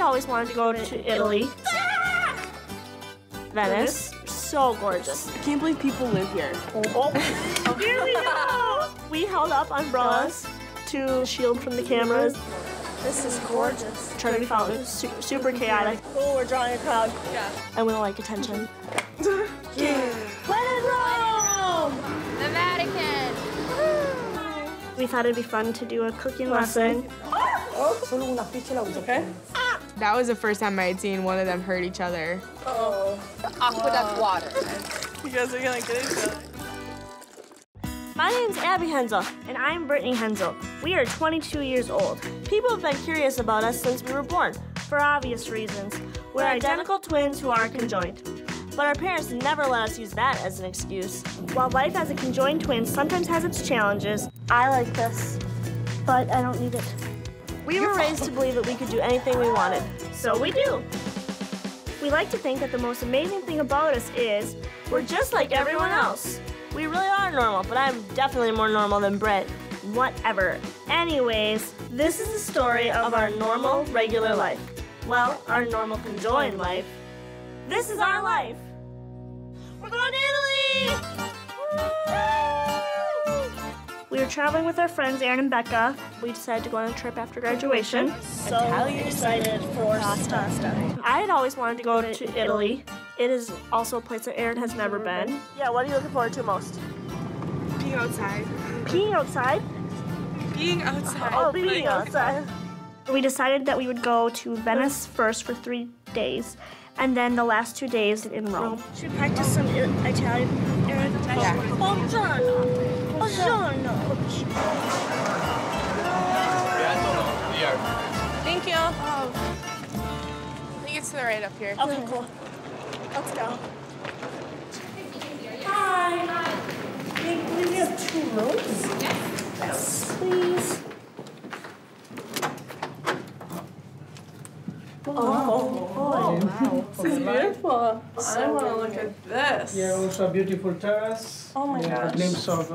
I'd always wanted to go to Italy. Venice. So gorgeous. I can't believe people live here. Oh. Here we go! We held up umbrellas to shield from the cameras. This is gorgeous. Trinity Fountain, super chaotic. Oh, we're drawing a crowd. Yeah. I want to like attention. Yeah. Let it roll! The Vatican. We thought it'd be fun to do a cooking lesson. Okay. That was the first time I had seen one of them hurt each other. Uh-oh. Aqueduct water. You guys are gonna get each other. My name's Abby Hensel, and I'm Brittany Hensel. We are 22 years old. People have been curious about us since we were born, for obvious reasons. We're identical twins who are conjoined. But our parents never let us use that as an excuse. While life as a conjoined twin sometimes has its challenges, I like this, but I don't need it. We were raised to believe that we could do anything we wanted, so we do. We like to think that the most amazing thing about us is we're just like everyone else. We really are normal, but I'm definitely more normal than Britt. Whatever. Anyways, this is the story of our normal, regular life. Well, our normal conjoined life. This is our life. We're going to Italy! We were traveling with our friends Aaron and Becca. We decided to go on a trip after graduation. So excited for pasta. I had always wanted to go to Italy. It is also a place that Aaron has never been. Yeah, what are you looking forward to most? Being outside. Being outside? Being outside. Oh, being outside. We decided that we would go to Venice first for 3 days, and then the last 2 days in Rome. Should we practice some Italian? Yeah. Thank you. I think it's to the right up here. Okay, cool. Let's go. Hi. We have 2 rooms? Yes. Please. Oh, wow. This is beautiful. So I want to look at this. Yeah, also a beautiful terrace. Oh, my gosh. A glimpse of...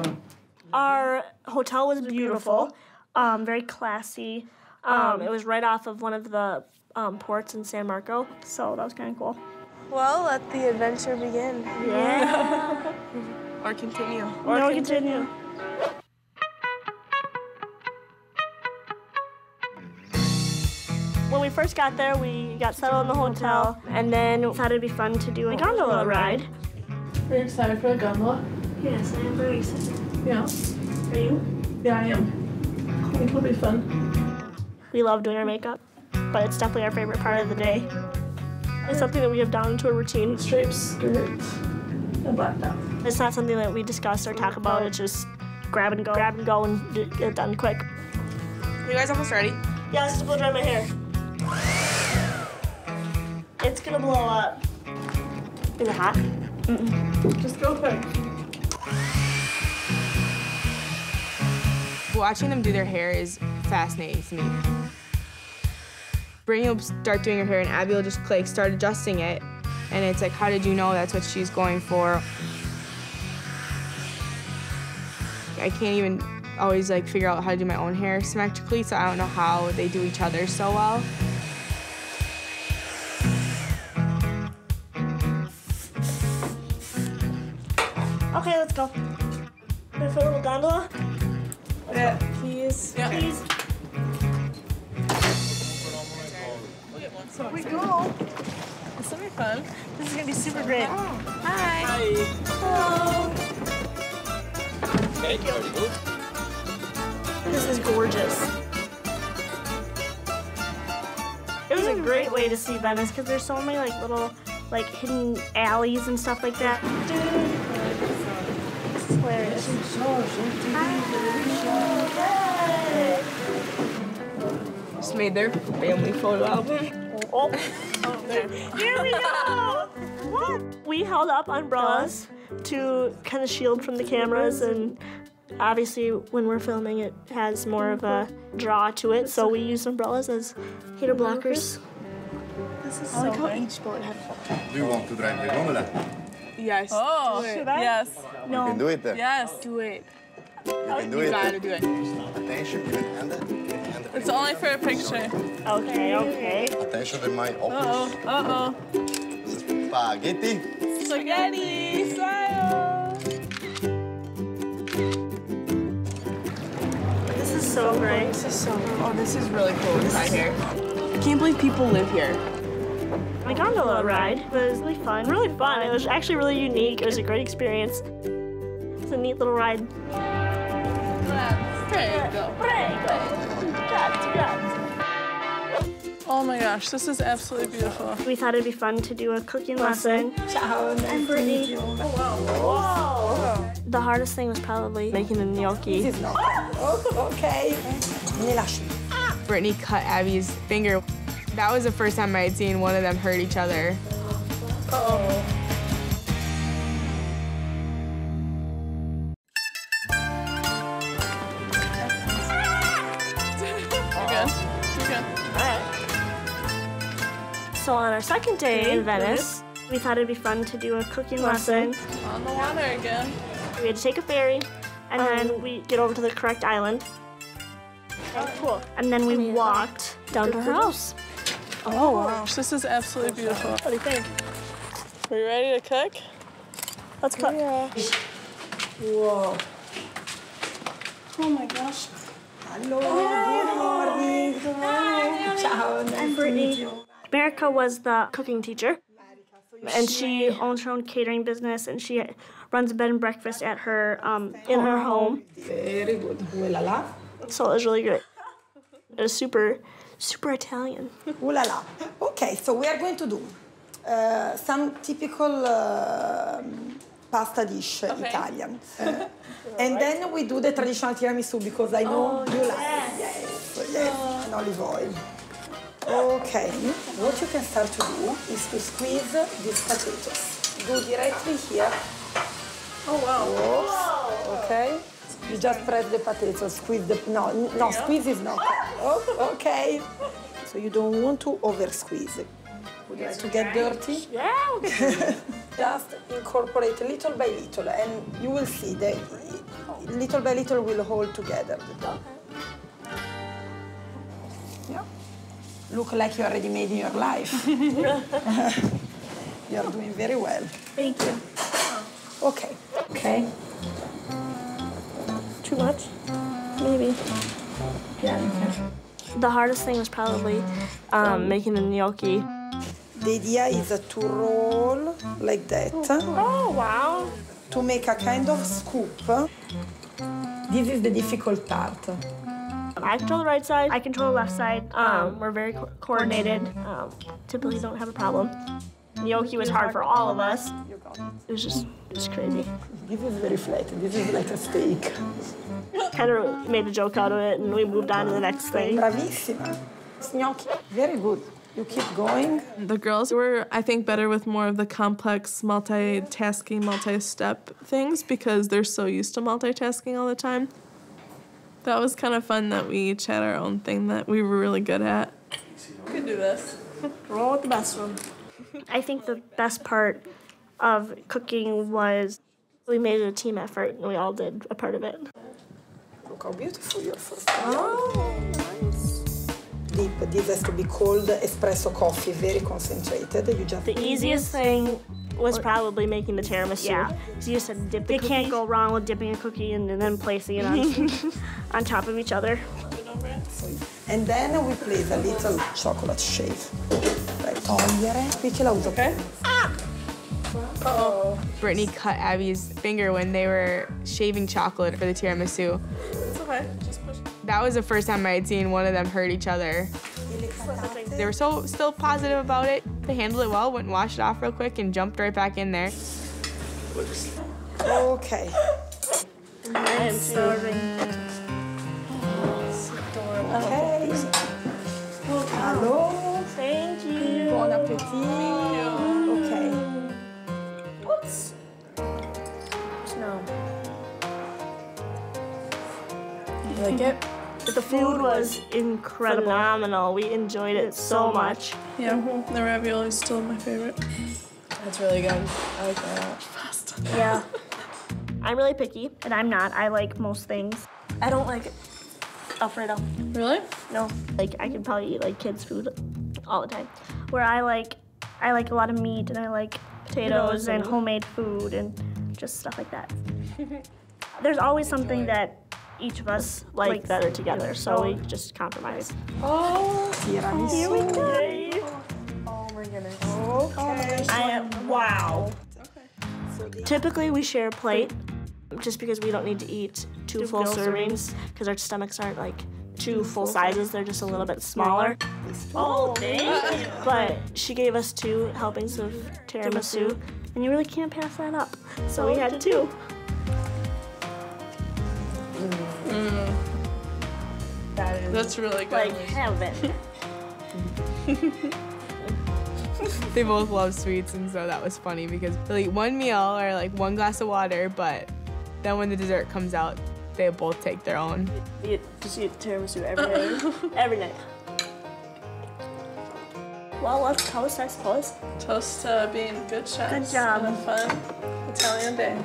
Our hotel was beautiful, very classy. It was right off of one of the ports in San Marco, so that was kind of cool. Well, let the adventure begin. Yeah. Or continue. Or no, continue. When we first got there, we got settled in the hotel, and then thought it'd be fun to do a gondola ride. Are you excited for the gondola? Yes, I am very excited. Yeah. Are you? Yeah, I am. I think it'll be fun. We love doing our makeup, but it's definitely our favorite part of the day. It's something that we have down into a routine. Stripes, dirt, and blacked out. It's not something that we discuss or talk about. It's just grab and go, and get it done quick. Are you guys almost ready? Yeah, let's just blow dry my hair. It's gonna blow up. Is it hot? Mm-mm. Just go quick. Watching them do their hair is fascinating to me. Brittany will start doing her hair, and Abby will just like start adjusting it, and it's like, how did you know that's what she's going for? I can't even always like figure out how to do my own hair symmetrically, so I don't know how they do each other so well. Okay, let's go. Can I put a little gondola? Yeah. Please. Yeah. Please. So we go. This will be fun. This is going to be super great. Oh. Hi. Hi. Hello. Thank you. This is gorgeous. It was a great way to see Venice because there's so many like little like hidden alleys and stuff like that. This is hilarious. Hi. Just made their family photo album. Oh, there. Here we go! What? We held up umbrellas to kind of shield from the cameras, and obviously when we're filming it has more of a draw to it, so we use umbrellas as heater blockers. This is so fun. Each boat had fun. Do you want to drive the gondola? Yes. Oh, should I? Yes. No. You can do it then. Yes. Do it. You gotta do it. Attention, you can hand it. It's only for a picture. Okay, okay. Attention to my office. Uh-oh, uh-oh. Spaghetti. Spaghetti style. This is so great. This is so cool. Oh, this is really cool inside here. I can't believe people live here. My gondola ride was really fun. Really fun. It was actually really unique. It was a great experience. It's a neat little ride. Prego. Prego. Oh my gosh, this is absolutely beautiful. We thought it'd be fun to do a cooking lesson. Ciao, I'm Brittany. Oh, wow. Whoa. The hardest thing was probably making the gnocchi. Oh, okay. Brittany cut Abby's finger. That was the first time I had seen one of them hurt each other. Uh-oh. So on our second day in Venice, we thought it'd be fun to do a cooking lesson. On the water again. We had to take a ferry, and then we get over to the correct island. Cool. And then we walked down to her house. Oh, wow. This is absolutely beautiful. What do you think? Are you ready to cook? Let's cook. Yeah. Whoa. Oh my gosh. Hello. Good morning. Ciao. I'm Brittany. America was the cooking teacher, and she owns her own catering business, and she runs a bed and breakfast at her in her home. Very good. So it was really good. It was super, super Italian. Okay, so we are going to do some typical pasta dish, Italian. And then we do the traditional tiramisu, because I know you like it. Yes. And olive oil. Okay, what you can start to do is to squeeze these potatoes. Go directly here. Oh, wow. Whoa. Okay. You just press the potatoes, squeeze the... No, squeeze is not. Oh, okay. So you don't want to over-squeeze it. Would you like to get dirty? Yeah, okay. Just incorporate little by little, and you will see that little by little will hold together. Okay. Yeah. Look like you already made in your life. You're doing very well. Thank you. Okay. Okay. Too much? Maybe. Yeah. The hardest thing was probably making the gnocchi. The idea is to roll like that. Oh, wow. To make a kind of scoop. This is the difficult part. I control the right side, I control the left side. We're very coordinated. Typically don't have a problem. Gnocchi was hard for all of us. It was crazy. This is very flat, this is like a steak. Kind of made a joke out of it, and we moved on to the next thing. Bravissima. Gnocchi. Very good. You keep going. The girls were, I think, better with more of the complex, multitasking, multi-step things, because they're so used to multitasking all the time. That was kind of fun that we each had our own thing that we were really good at. We could do this. Roll with the best one. I think the best part of cooking was we made it a team effort, and we all did a part of it. Look how beautiful your first one. Oh, nice. Deep. This has to be cold espresso coffee, very concentrated. You just the easiest thing was probably making the tiramisu. Yeah. So you said dip the cookie. Can't go wrong with dipping a cookie and then placing it on, on top of each other. And then we place a little chocolate shave. Okay. Uh-oh. Brittany cut Abby's finger when they were shaving chocolate for the tiramisu. It's okay. Just push. That was the first time I had seen one of them hurt each other. They were so still positive about it. They handled it well, went and washed it off real quick, and jumped right back in there. Okay. I'm sorry. Okay. Hello. Thank you. Bon appetit. Okay. Oops. No. You like it? But the food was incredible. Phenomenal. We enjoyed it so much. Yeah, the ravioli is still my favorite. That's really good. I like that. Fast. Yeah. I'm really picky, and I'm not. I like most things. I don't like Alfredo. Really? No. Like, I could probably eat, like, kids' food all the time. Where I like a lot of meat, and I like potatoes and homemade food and just stuff like that. There's always something that each of us likes better together, so we just compromise. Oh, here we go. Oh, my goodness. Okay. Wow. Typically, we share a plate just because we don't need to eat two full servings because our stomachs aren't like two full sizes. They're just a little bit smaller. Oh, thank you. But she gave us 2 helpings of tiramisu, and you really can't pass that up. So we had 2. Mm. That's really good. Like heaven. They both love sweets, and so that was funny because like one meal or like one glass of water, but then when the dessert comes out, they both take their own. You just eat tiramisu every day, every night. Well, let's toast, I suppose. Toast to being good chefs. Good job. And a fun Italian day.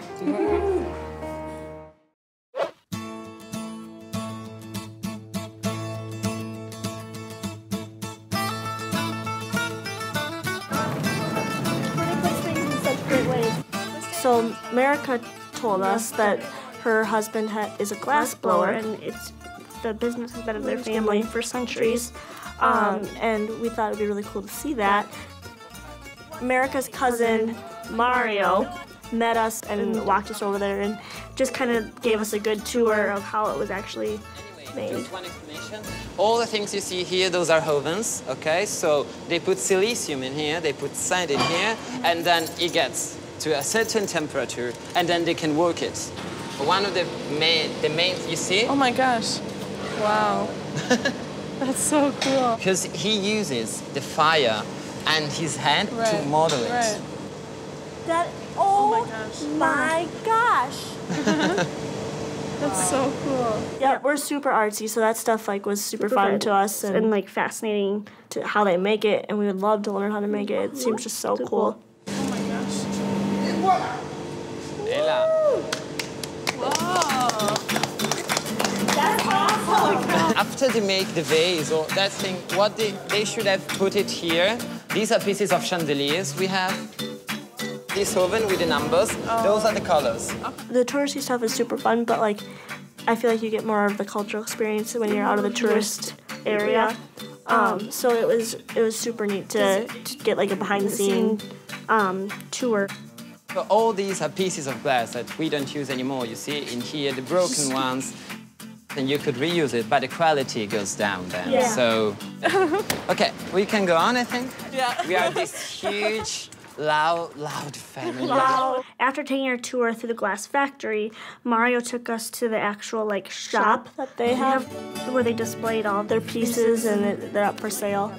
So America told us that her husband is a glassblower, and it's the business has been in their family for centuries. And we thought it'd be really cool to see that. America's cousin Mario met us and walked us over there, and just kind of gave us a good tour of how it was actually made. Just one explanation. All the things you see here, those are ovens. Okay, so they put silicium in here, they put sand in here, and then it gets to a certain temperature, and then they can work it. One of the main you see? Oh my gosh, wow. That's so cool. Because he uses the fire and his hand to model it. Right. That, oh my gosh. That's so cool. Yeah, we're super artsy, so that stuff like was super fun to us and like fascinating to how they make it, and we would love to learn how to make it. It seems just so cool. After they make the vase or that thing, what they should have put it here. These are pieces of chandeliers. We have this oven with the numbers. Those are the colors. The touristy stuff is super fun, but like I feel like you get more of the cultural experience when you're out of the tourist area. So it was super neat to get like a behind-the-scene tour. So all these are pieces of glass that we don't use anymore. You see in here the broken ones. And you could reuse it, but the quality goes down then. Yeah. So, okay, we can go on, I think. Yeah. We are this huge, loud family. Wow. After taking our tour through the glass factory, Mario took us to the actual like shop that they have, where they displayed all their pieces and they're up for sale.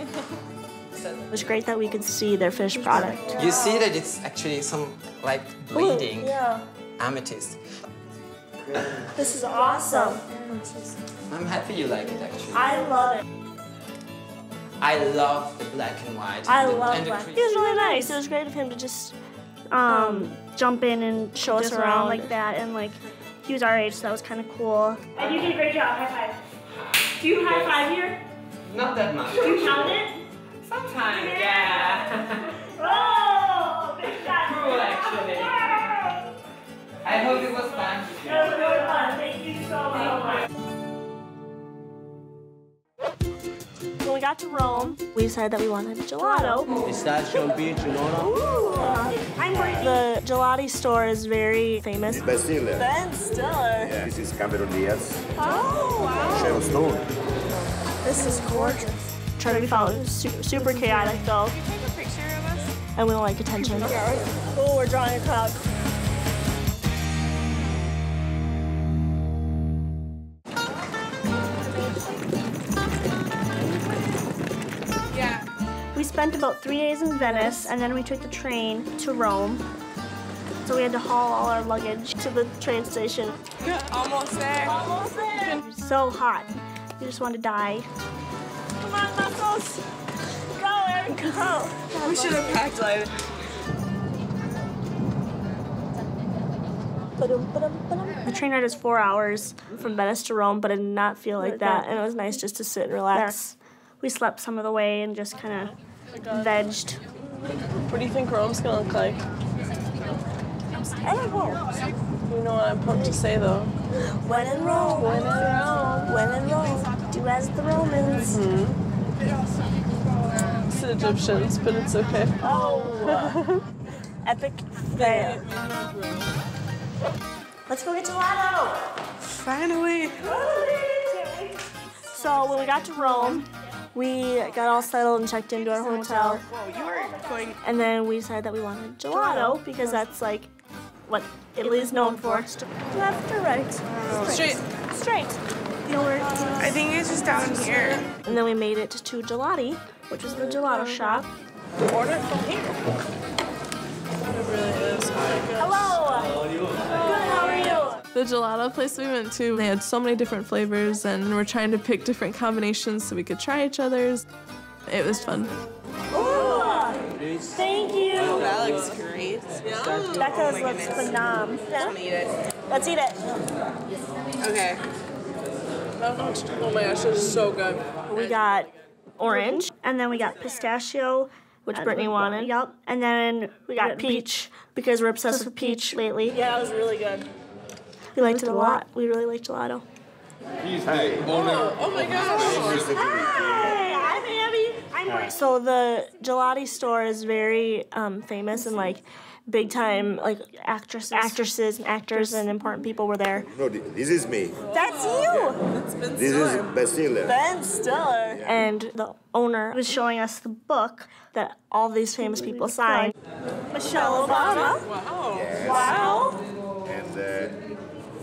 It was great that we could see their fish product. You see that it's actually some like bleeding amethyst. This is awesome. I'm happy you like it, actually. I love it. I love the black and white. I love black. He was really nice. It was great of him to just jump in and show us around like that. And, like, he was our age, so that was kind of cool. And you did a great job. High five. Do you high five here? Not that much. Do you count it? Sometimes, yeah. Oh, big shot. Cool, actually. I hope it was fun. It was really fun. Thank you so much. When we got to Rome, we decided that we wanted gelato. Pistachio beer gelato. The Gelati store is very famous. Ben Stiller. Ben Stiller. Yeah. This is Cameron Diaz. Oh, wow. Cheryl Stone. This is gorgeous. Trying to be found. Super, super chaotic, though. Can you take a picture of us? And we don't like attention. Oh, we're drawing a crowd. We spent about 3 days in Venice, and then we took the train to Rome. So we had to haul all our luggage to the train station. Almost there. Almost there. It was so hot. We just wanted to die. Come on, Muscles. Go, Aaron, go. We should have packed lighter. The train ride is 4 hours from Venice to Rome, but it did not feel like that, and it was nice just to sit and relax. We slept some of the way and just kind of vegged. What do you think Rome's going to look like? I don't know. You know what I'm pumped to say, though. When in Rome. When in Rome. When in Rome. Do as the Romans. Mm-hmm. It's the Egyptians, but it's okay. Oh. Epic fail. Let's go get gelato. Finally. So when we got to Rome, we got all settled and checked into our hotel. And then we decided that we wanted gelato because that's like what Italy's known for. Left or right? Straight. Straight. I think it's just down here. And then we made it to Gelati, which was the gelato shop. Order from here. It really is. Hello! Good, how are you? The gelato place we went to, they had so many different flavors, and we're trying to pick different combinations so we could try each other's. It was fun. Ooh! Thank you! Oh, that looks great. Yeah. Becca's looks phenomenal. Yeah. Let's eat it. Okay. Oh my gosh, this is so good. We got orange, and then we got pistachio, which Brittany wanted. Yep. And then we got peach, because we're obsessed with peach lately. Yeah, it was really good. We liked it a lot. We really liked gelato. Hey. Oh my gosh. Hi, I'm Abby. I'm Brittany. So the Gelati store is very famous and like big time, like actresses and actors and important people were there. No, this is me. That's you. That's Ben Stiller. This is Ben Stiller. Ben Stiller. Yeah. And the owner was showing us the book that all these famous people signed. Michelle Obama. Wow. Yes. Wow.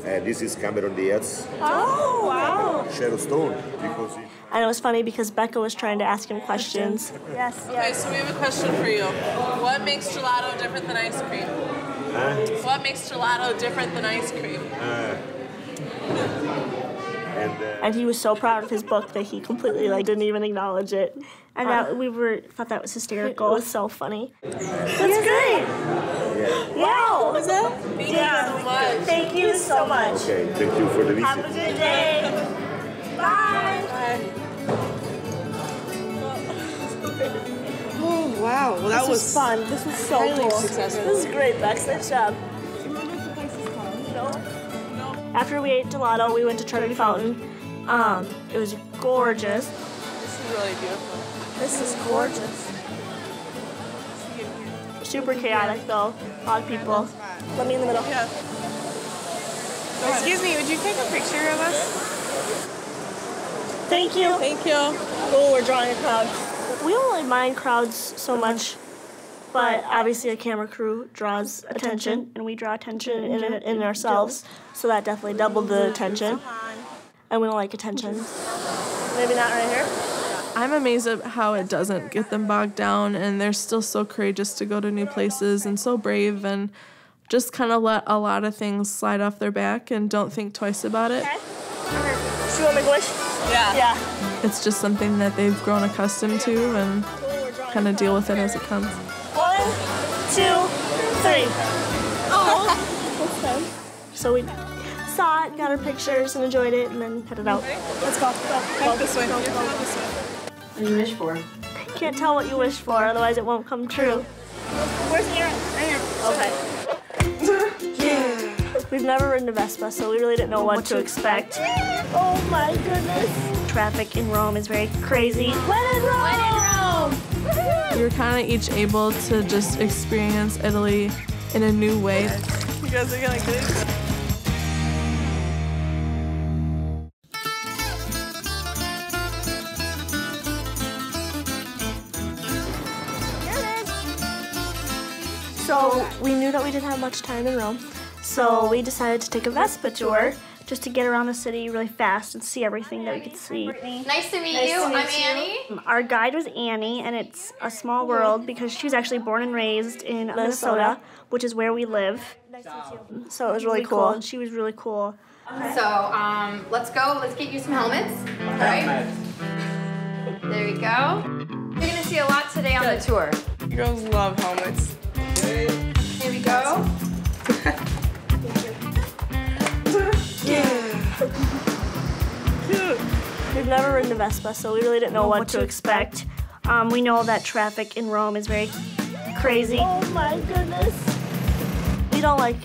And this is Cameron Diaz. Oh, wow. Cheryl Stone. And it was funny because Becca was trying to ask him questions. Yes. Okay, so we have a question for you. What makes gelato different than ice cream? What makes gelato different than ice cream? And he was so proud of his book that he completely like didn't even acknowledge it. And that we thought that was hysterical. It was so funny. That's great. Yeah. Wow. Was that? Thank you so much. Thank you so much. Okay, thank you for the visit. Have a good day. Bye. Bye. Oh wow. Well, that was fun. This was so cool. Successful. This is great, Bex. Nice job. After we ate gelato, we went to Trevi Fountain. It was gorgeous. This is really beautiful. This is gorgeous. Super chaotic, though. A lot of people. Let me in the middle. Yeah. Excuse me, would you take a picture of us? Thank you. Thank you. Oh, we're drawing a crowd. We don't really mind crowds so much, but obviously a camera crew draws attention, and we draw attention in ourselves, so that definitely doubled the attention. And we don't like attention. Maybe not right here. I'm amazed at how it doesn't get them bogged down, and they're still so courageous to go to new places and so brave and just kind of let a lot of things slide off their back and don't think twice about it. Okay. So you want to make a wish? Yeah. Yeah. It's just something that they've grown accustomed to and kind of deal with it as it comes. 1, 2, 3. Oh. So we saw it, got our pictures, and enjoyed it, and then headed out. Let's go. Go this way. What do you wish for? Can't tell what you wish for, otherwise it won't come true. Where's Aaron? Right here. Okay. Yeah. We've never ridden a Vespa, so we really didn't know what to expect. Oh my goodness. Traffic in Rome is very crazy. When in Rome! When in Rome! We were kind of each able to just experience Italy in a new way. You guys are gonna get it. So we knew that we didn't have much time in Rome, so we decided to take a Vespa tour just to get around the city really fast and see everything that we could see. Nice to meet you. I'm Annie. Our guide was Annie, and it's a small world because she was actually born and raised in Minnesota, which is where we live. Nice to meet you. So it was really cool, and she was really cool. Okay. So let's go. Let's get you some helmets. All right. There we go. You're going to see a lot today on the tour. You girls love helmets. Here we go. Cute. We've never ridden a Vespa, so we really didn't know what to expect. We know that traffic in Rome is very crazy. Oh my goodness. We don't like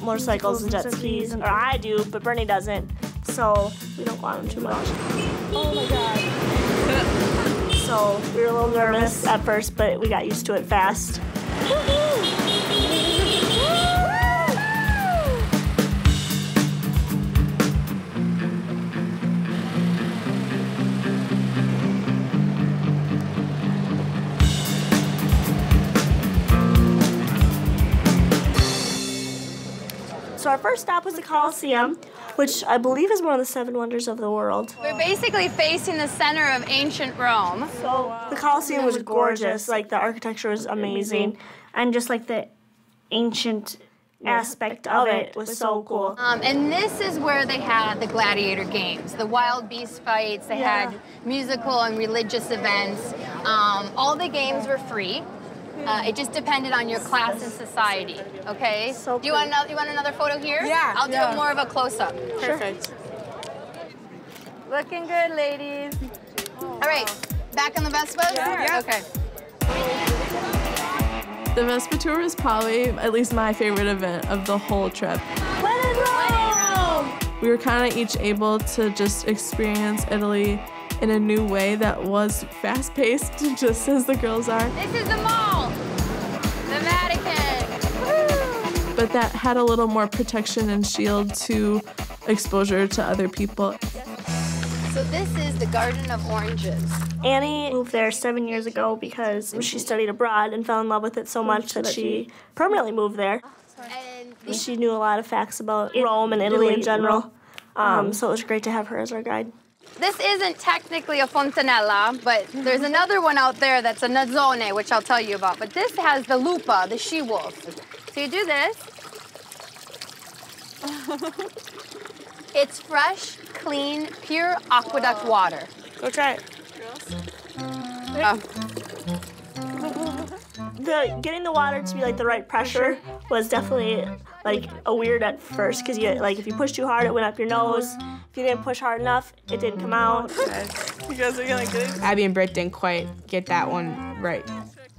motorcycles and jet skis, or I do, but Brittany doesn't, so we don't want them too much. Oh my God. So we were a little nervous at first, but we got used to it fast. So our first stop was the Colosseum, which I believe is one of the 7 wonders of the world. We're basically facing the center of ancient Rome. So the Colosseum was gorgeous. Like, the architecture was amazing. And just, like, the ancient aspect of it was so cool. And this is where they had the gladiator games, the wild beast fights. They had musical and religious events. All the games were free. It just depended on your class and society, okay? So do you want another? You want another photo here? Yeah. I'll do more of a close-up. Perfect. Sure. Looking good, ladies. Oh, all right, back on the Vespa? Yeah. Okay. The Vespa tour is probably at least my favorite event of the whole trip. When in Rome! We were kind of each able to just experience Italy in a new way that was fast-paced, just as the girls are. This is the mall, the Vatican. Woo! But that had a little more protection and shield to exposure to other people. So this is the Garden of Oranges. Annie moved there 7 years ago because she studied abroad and fell in love with it so much that she permanently moved there. And she knew a lot of facts about Rome and Italy in general, so it was great to have her as our guide. This isn't technically a fontanella, but there's another one out there that's a nazzone, which I'll tell you about. But this has the lupa, the she-wolf. So you do this. It's fresh, clean, pure aqueduct water. Go try it. Getting the water to be like the right pressure was definitely like a weird at first, because like if you push too hard, it went up your nose. If you didn't push hard enough, it didn't come out. You guys are gonna get it. Abby and Britt didn't quite get that one right,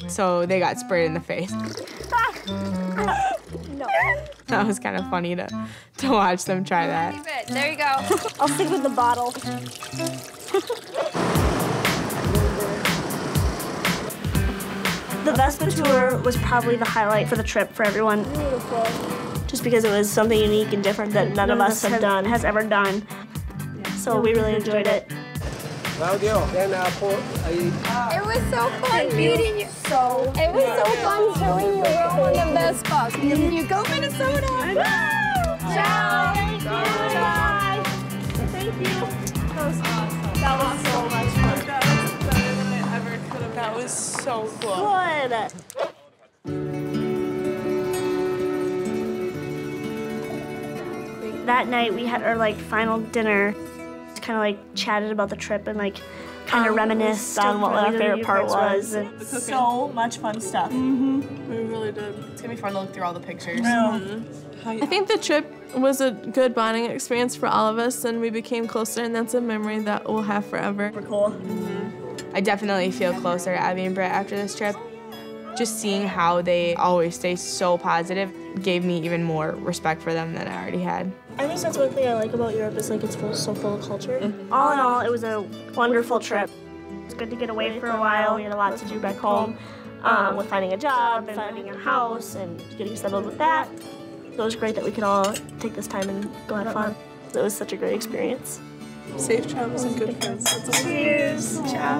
so they got sprayed in the face. No. That was kind of funny to watch them try that. There you go. I'll stick with the bottle. The Vespa tour was probably the highlight for the trip for everyone. Beautiful. Just because it was something unique and different that none of us has ever done. Yeah. So we really enjoyed it. It was so fun meeting you. It was so fun showing you Rome on the Vespa. Here you go, Minnesota. Woo! Ciao. Thank you. Bye. Thank you. That was awesome. That was so much fun. That was better than I ever could have. That was so cool. Good. That night we had our final dinner. Kind of chatted about the trip and kind of reminisced on what our favorite part was. So much fun stuff. Mm-hmm. We really did. It's gonna be fun to look through all the pictures. Mm-hmm. I think the trip was a good bonding experience for all of us, and we became closer, and that's a memory that we'll have forever. We're cool. Mm-hmm. I definitely feel closer to Abby and Britt after this trip. Just seeing how they always stay so positive gave me even more respect for them than I already had. I think that's one thing I like about Europe is it's so full of culture. Mm-hmm. All in all, it was a wonderful trip. It's good to get away for a while. We had a lot to do back home with finding a job and finding a house and getting settled with that. So it was great that we could all take this time and go have fun. It was such a great experience. Safe travels and good friends. Cheers. Ciao.